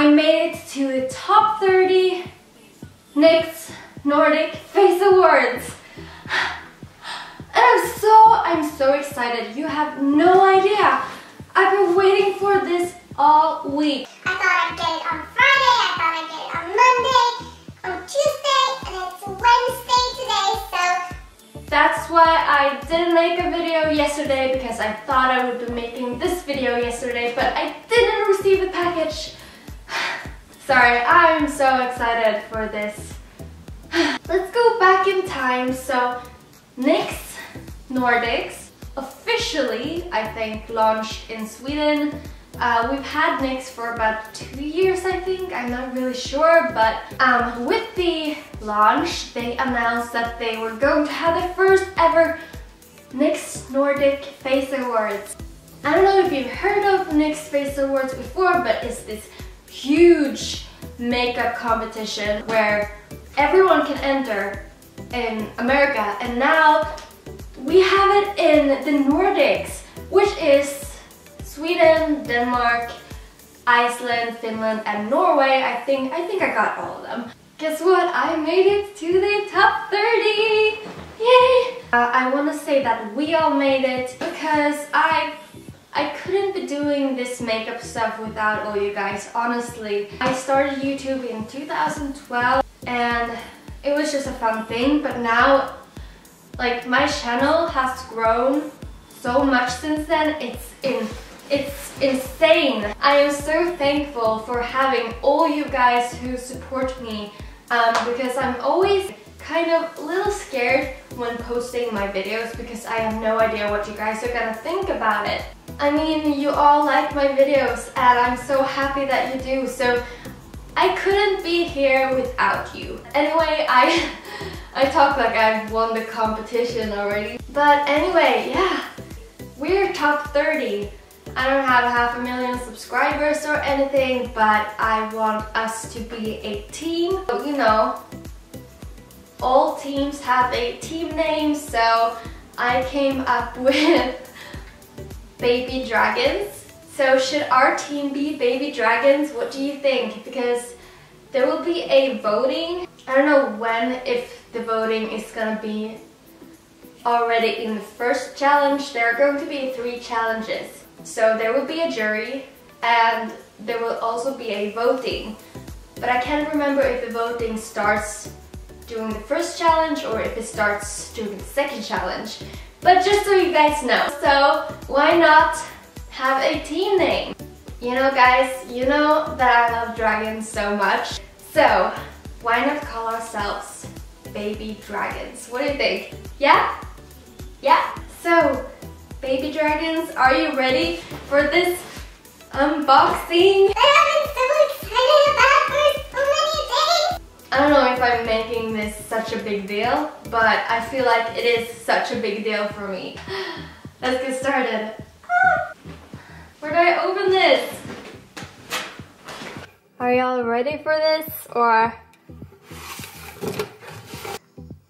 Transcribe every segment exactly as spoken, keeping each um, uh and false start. I made it to the top thirty NYX Nordic Face Awards. And I'm so, I'm so excited. You have no idea. I've been waiting for this all week. I thought I'd get it on Friday, I thought I'd get it on Monday, on Tuesday, and it's Wednesday today, so... That's why I didn't make a video yesterday, because I thought I would be making this video yesterday, but I didn't receive the package. Sorry, I'm so excited for this. Let's go back in time, so... NYX Nordics officially, I think, launched in Sweden. Uh, we've had NYX for about two years, I think. I'm not really sure, but um, with the launch, they announced that they were going to have the first ever NYX Nordic Face Awards. I don't know if you've heard of NYX Face Awards before, but it's this huge makeup competition where everyone can enter in America, and now we have it in the Nordics, which is Sweden, Denmark, Iceland, Finland, and Norway. I think I think I got all of them. Guess what? I made it to the top thirty! Yay! Uh, I want to say that we all made it because I I couldn't be doing this makeup stuff without all you guys. Honestly, I started YouTube in two thousand twelve and it was just a fun thing, but now, like, my channel has grown so much since then. It's in, it's insane. I am so thankful for having all you guys who support me, um, because I'm always kind of a little scared when posting my videos because I have no idea what you guys are gonna think about it. I mean, you all like my videos, and I'm so happy that you do. So I couldn't be here without you. Anyway, I I talk like I've won the competition already. But anyway, yeah, we're top thirty. I don't have half a million subscribers or anything, but I want us to be a team. But you know, all teams have a team name, so I came up with Baby Dragons. So should our team be Baby Dragons? What do you think? Because there will be a voting. I don't know when, if the voting is gonna be already in the first challenge. There are going to be three challenges. So there will be a jury and there will also be a voting. But I can't remember if the voting starts during the first challenge or if it starts during the second challenge. But just so you guys know. So why not have a team name? You know, guys, you know that I love dragons so much, so why not call ourselves Baby Dragons? What do you think? Yeah? Yeah? So, Baby Dragons, are you ready for this unboxing? I have been so excited about it for so many days! I don't know if I'm making this such a big deal, but I feel like it is such a big deal for me. Let's get started. Where do I open this? Are y'all ready for this, or?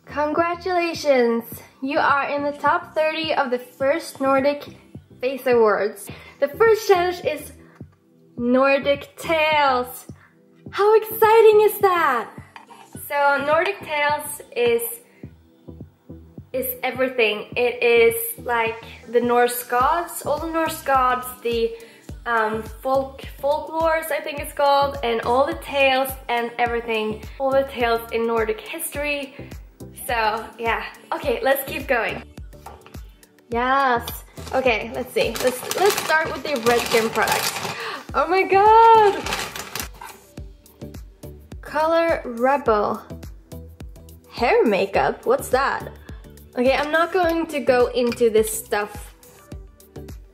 Congratulations! You are in the top thirty of the first Nordic Face Awards. The first challenge is Nordic Tales. How exciting is that? So Nordic Tales is is everything. It is like the Norse gods, all the Norse gods, the um, folk folklores, I think it's called, and all the tales and everything, all the tales in Nordic history. So yeah, okay, let's keep going. Yes, okay, let's see. Let's let's start with the Redken product. Oh my god, Color Rebel hair makeup. What's that? Okay, I'm not going to go into this stuff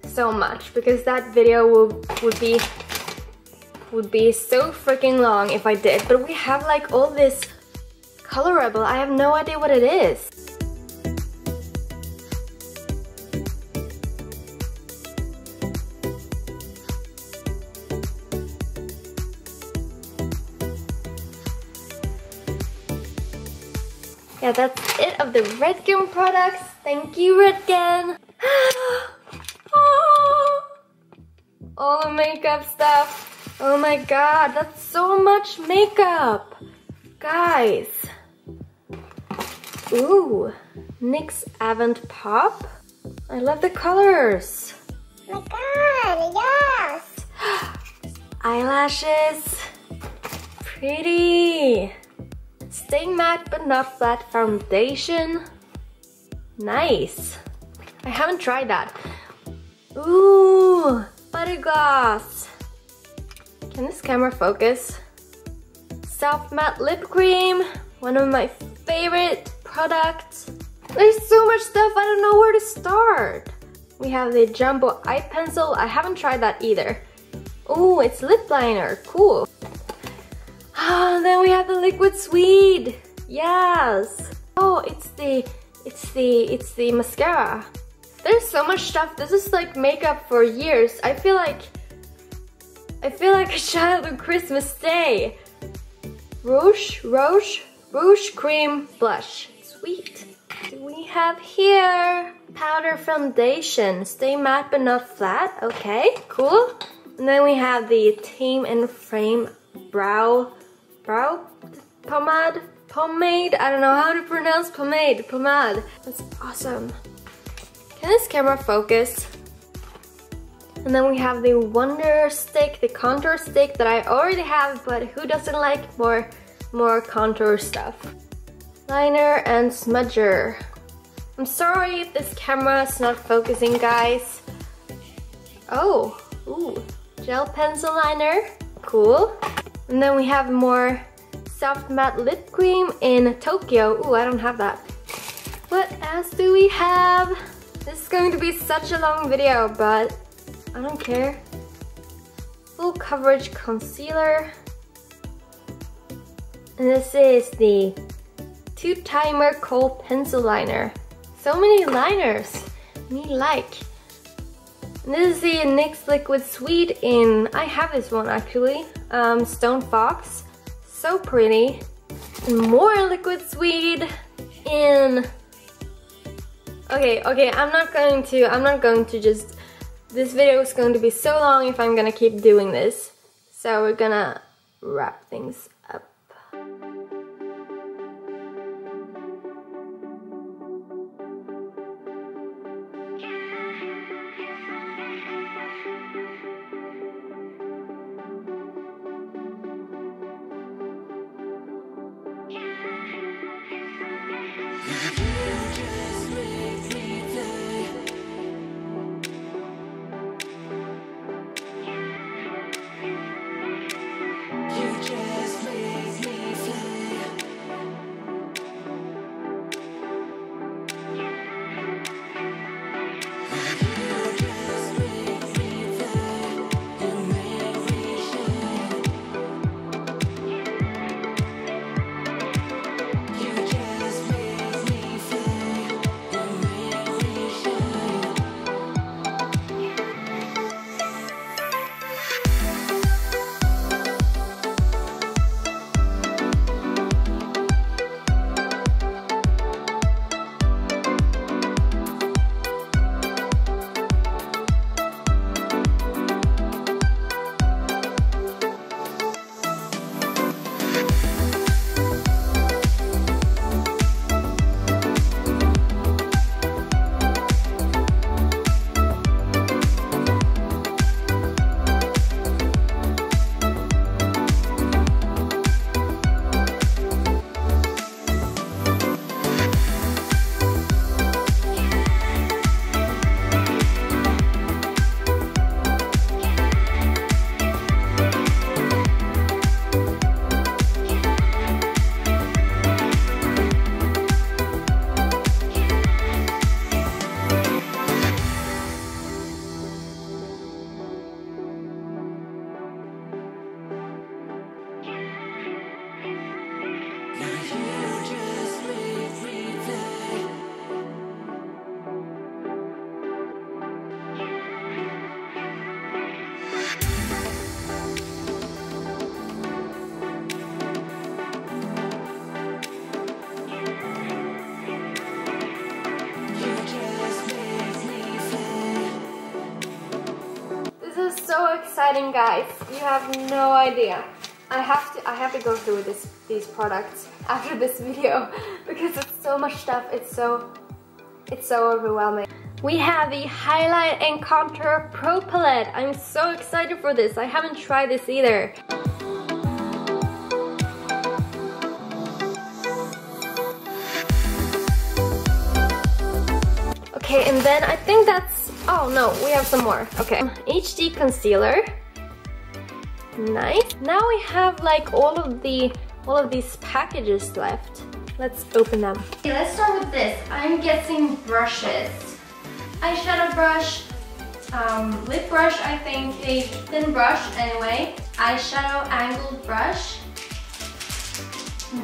so much because that video will, would be would be so freaking long if I did. But we have like all this Color Rebel. I have no idea what it is. Yeah, that's it of the Redken products. Thank you, Redken. Oh, all makeup stuff. Oh my god, that's so much makeup, guys. Ooh, NYX Avant Pop. I love the colors. Oh my god, yes! Eyelashes. Pretty. Stay Matte But Not Flat foundation. Nice. I haven't tried that. Ooh, Butter Gloss. Can this camera focus? Self Matte Lip Cream. One of my favorite products. There's so much stuff, I don't know where to start. We have the Jumbo Eye Pencil. I haven't tried that either. Oh, it's lip liner. Cool. Ah, then we have the Liquid Suede. Yes. Oh, it's the, it's the, it's the mascara. There's so much stuff. This is like makeup for years. I feel like, I feel like a child on Christmas Day. Rouge, Rouge, Rouge Cream Blush. Sweet. Do we have here? Powder foundation. Stay matte but not flat. Okay, cool. And then we have the Tame and Frame brow, brow pomade, pomade. I don't know how to pronounce pomade, pomade. That's awesome. Can this camera focus? And then we have the Wonder Stick, the contour stick that I already have, but who doesn't like more, more contour stuff? Liner and smudger. I'm sorry if this camera's not focusing, guys. Oh, ooh, gel pencil liner, cool. And then we have more soft matte lip cream in Tokyo. Ooh, I don't have that. What else do we have? This is going to be such a long video, but I don't care. Full coverage concealer. And this is the Two-timer cold pencil liner. So many liners, me like. And this is the NYX Liquid Suede in, I have this one actually, um, Stone Fox. So pretty. And more Liquid Suede in. Okay, okay, I'm not going to, I'm not going to just, this video is going to be so long if I'm gonna keep doing this. So we're gonna wrap things up. Just so exciting, guys. You have no idea. I have to I have to go through this these products after this video because it's so much stuff. It's so it's so overwhelming. We have the highlight and contour pro palette. I'm so excited for this. I haven't tried this either. Okay, and then I think that's, oh no, we have some more. Okay, H D concealer. Nice. Now we have like all of the all of these packages left. Let's open them. Okay, let's start with this. I'm guessing brushes. Eyeshadow brush, um, lip brush, I think, a thin brush anyway. Eyeshadow angled brush.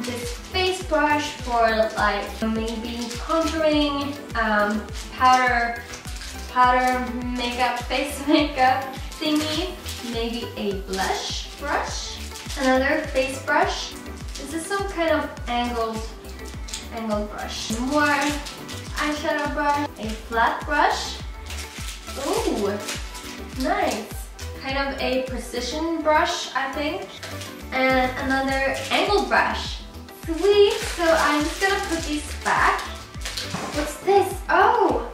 This face brush for like maybe contouring, um, powder, powder makeup, face makeup thingy. Maybe a blush brush, another face brush. This is some kind of angled, angled brush. More eyeshadow brush, a flat brush. Ooh, nice. Kind of a precision brush, I think. And another angled brush. Sweet, so I'm just gonna put these back. What's this? Oh!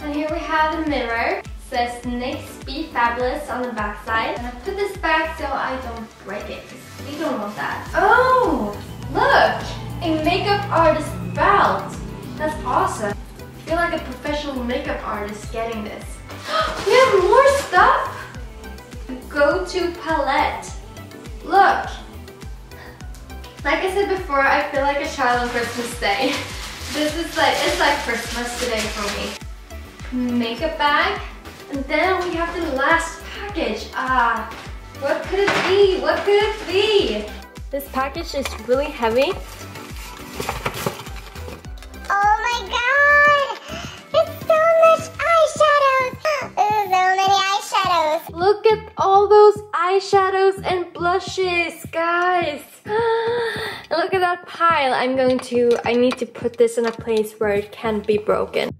And here we have a mirror. It says NYX Be Fabulous on the back side. And I put this back so I don't break it. We don't want that. Oh! Look! A makeup artist belt! That's awesome. I feel like a professional makeup artist getting this. We have more stuff! Go-to palette. Look, like I said before, I feel like a child on Christmas Day. This is like, it's like Christmas today for me. Makeup bag, and then we have the last package. Ah, what could it be? What could it be? This package is really heavy. Oh my god, it's so much eyeshadows. There's so many eyeshadows. Look at all those eyeshadows and blushes, guys. Look at that pile. I'm going to, I need to put this in a place where it can't be broken.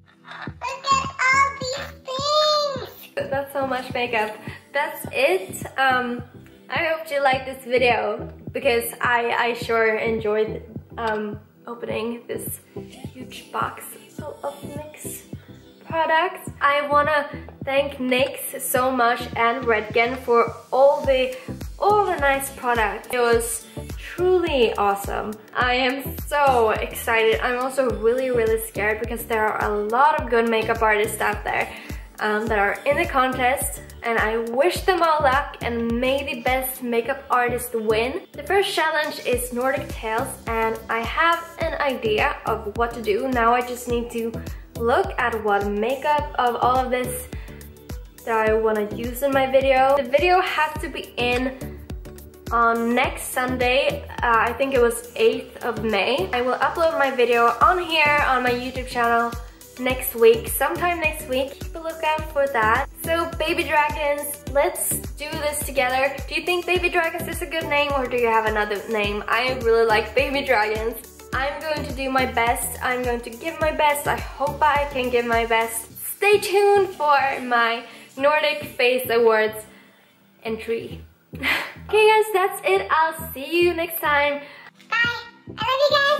Look at all these things. That's so much makeup. That's it. Um, I hope you liked this video because I, I sure enjoyed um, opening this huge box full of NYX products. I wanna thank NYX so much and Redken for all the all the nice products. It was truly awesome. I am so excited. I'm also really really scared because there are a lot of good makeup artists out there um, that are in the contest, and I wish them all luck and may the best makeup artist win. The first challenge is Nordic Tales, and I have an idea of what to do. Now I just need to look at what makeup of all of this that I want to use in my video. The video has to be in on next Sunday, uh, I think it was eighth of May. I will upload my video on here on my YouTube channel next week, sometime next week. Keep a lookout for that. So Baby Dragons, let's do this together. Do you think Baby Dragons is a good name, or do you have another name? I really like Baby Dragons. I'm going to do my best. I'm going to give my best. I hope I can give my best. Stay tuned for my Nordic Face Awards entry. Okay guys, that's it. I'll see you next time. Bye. I love you guys.